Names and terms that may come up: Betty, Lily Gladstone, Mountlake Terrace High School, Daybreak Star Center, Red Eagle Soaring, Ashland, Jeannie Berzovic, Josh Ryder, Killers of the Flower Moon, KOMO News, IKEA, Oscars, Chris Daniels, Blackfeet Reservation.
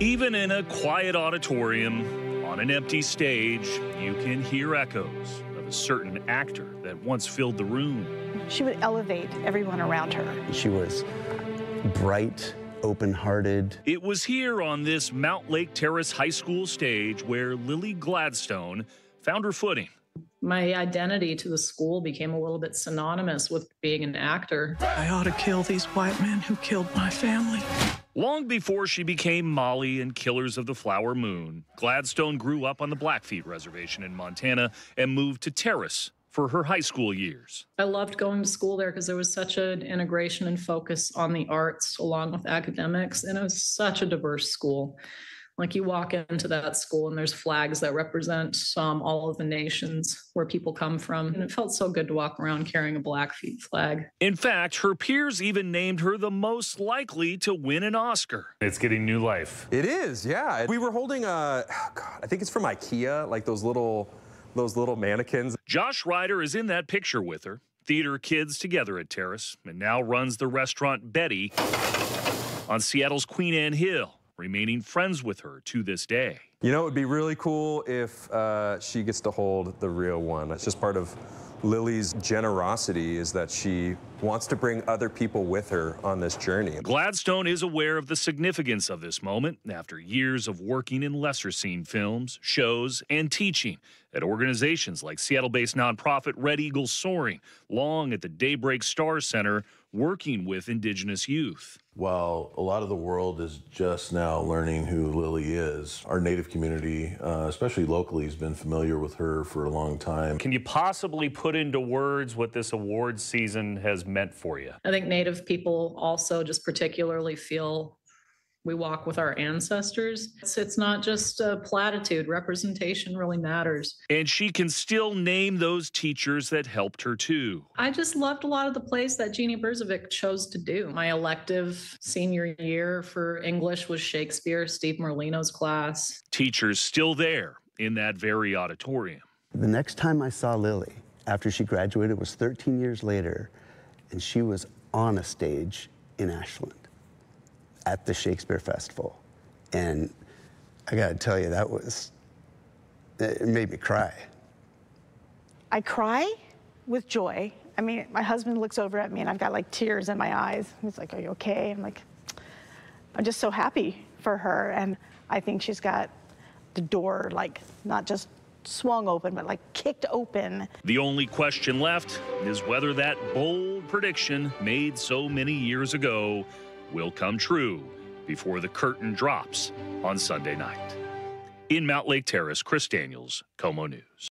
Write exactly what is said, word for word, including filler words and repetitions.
Even in a quiet auditorium, on an empty stage, you can hear echoes of a certain actor that once filled the room. She would elevate everyone around her. She was bright, open-hearted. It was here on this Mountlake Terrace High School stage where Lily Gladstone found her footing. My identity to the school became a little bit synonymous with being an actor. I ought to kill these white men who killed my family. Long before she became Molly in Killers of the Flower Moon, Gladstone grew up on the Blackfeet Reservation in Montana and moved to Terrace for her high school years. I loved going to school there because there was such an integration and focus on the arts along with academics, and it was such a diverse school. Like, you walk into that school and there's flags that represent um, all of the nations where people come from, and it felt so good to walk around carrying a Blackfeet flag. In fact, her peers even named her the most likely to win an Oscar. It's getting new life. It is, yeah. We were holding a, oh God, I think it's from IKEA, like those little, those little mannequins. Josh Ryder is in that picture with her, theater kids together at Terrace, and now runs the restaurant Betty on Seattle's Queen Anne Hill, remaining friends with her to this day. You know, it would be really cool if uh, she gets to hold the real one. That's just part of Lily's generosity, is that she wants to bring other people with her on this journey. Gladstone is aware of the significance of this moment after years of working in lesser-seen films, shows, and teaching at organizations like Seattle-based nonprofit Red Eagle Soaring, long at the Daybreak Star Center, working with Indigenous youth. While a lot of the world is just now learning who Lily is, our Native community, uh, especially locally, has been familiar with her for a long time. Can you possibly put into words what this awards season has meant for you? I think Native people also just particularly feel we walk with our ancestors. It's, it's not just a platitude. Representation really matters. And she can still name those teachers that helped her too. I just loved a lot of the plays that Jeannie Berzovic chose to do. My elective senior year for English was Shakespeare, Steve Merlino's class. Teachers still there in that very auditorium. The next time I saw Lily after she graduated was thirteen years later, and she was on a stage in Ashland at the Shakespeare Festival. And I gotta tell you, that was, it made me cry. I cry with joy. I mean, my husband looks over at me and I've got like tears in my eyes. He's like, are you okay? I'm like, I'm just so happy for her. And I think she's got the door, like, not just swung open, but like kicked open. The only question left is whether that bold prediction made so many years ago will come true before the curtain drops on Sunday night. In Mountlake Terrace, Chris Daniels, KOMO News.